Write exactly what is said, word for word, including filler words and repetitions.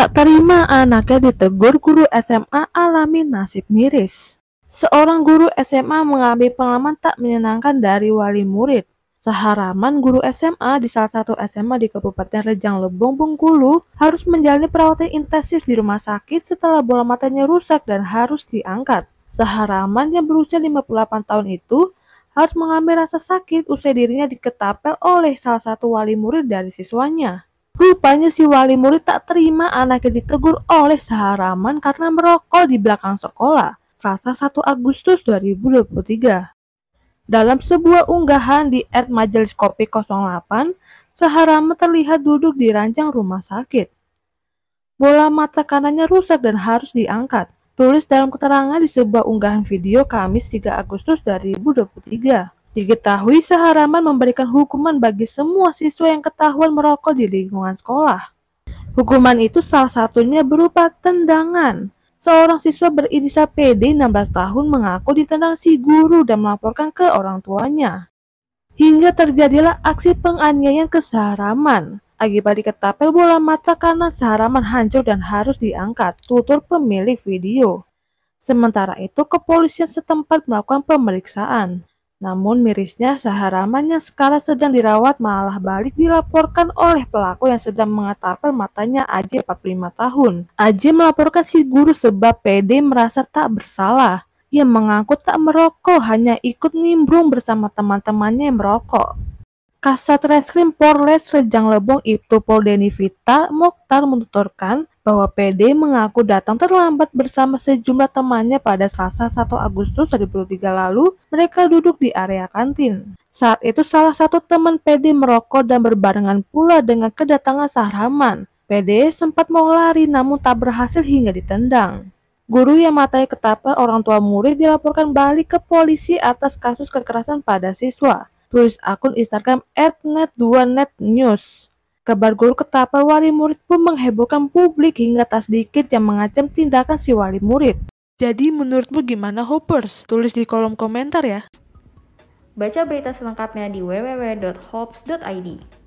Tak terima anaknya ditegur guru S M A alami nasib miris. Seorang guru S M A mengalami pengalaman tak menyenangkan dari wali murid. Zaharman, guru S M A di salah satu S M A di Kabupaten Rejang Lebong, Bengkulu, harus menjalani perawatan intensif di rumah sakit setelah bola matanya rusak dan harus diangkat. Zaharman yang berusia lima puluh delapan tahun itu harus mengalami rasa sakit usai dirinya diketapel oleh salah satu wali murid dari siswanya. Rupanya si wali murid tak terima anaknya ditegur oleh Zaharman karena merokok di belakang sekolah, Selasa satu Agustus dua ribu dua puluh tiga. Dalam sebuah unggahan di Ed Majelis Kopi nol delapan, Zaharman terlihat duduk di ranjang rumah sakit. Bola mata kanannya rusak dan harus diangkat, tulis dalam keterangan di sebuah unggahan video Kamis tiga Agustus dua ribu dua puluh tiga. Diketahui Zaharman memberikan hukuman bagi semua siswa yang ketahuan merokok di lingkungan sekolah. Hukuman itu salah satunya berupa tendangan. Seorang siswa berinisial P D enam belas tahun mengaku ditendang si guru dan melaporkan ke orang tuanya. Hingga terjadilah aksi penganiayaan ke Zaharman. Akibat diketapel bola mata kanan, Zaharman hancur dan harus diangkat, tutur pemilik video. Sementara itu, kepolisian setempat melakukan pemeriksaan. Namun mirisnya, Zaharman yang sekarang sedang dirawat malah balik dilaporkan oleh pelaku yang sedang mengetapel matanya, A J empat puluh lima tahun. A J melaporkan si guru sebab P D merasa tak bersalah. Ia mengaku tak merokok, hanya ikut nimbrung bersama teman-temannya yang merokok. Kasat Reskrim Polres Rejang Lebong Iptu Denifita Moktar menuturkan bahwa P D mengaku datang terlambat bersama sejumlah temannya pada Selasa satu Agustus dua ribu dua puluh tiga lalu. Mereka duduk di area kantin. Saat itu salah satu teman P D merokok dan berbarengan pula dengan kedatangan Zaharman. P D sempat mau lari namun tak berhasil hingga ditendang. Guru yang matanya ketapel orang tua murid dilaporkan balik ke polisi atas kasus kekerasan pada siswa, tulis akun Instagram et net dua net news. Kabar guru ketapel wali murid pun menghebohkan publik hingga tak sedikit yang mengecam tindakan si wali murid. Jadi menurutmu gimana Hoppers? Tulis di kolom komentar ya. Baca berita selengkapnya di w w w titik hops titik i d.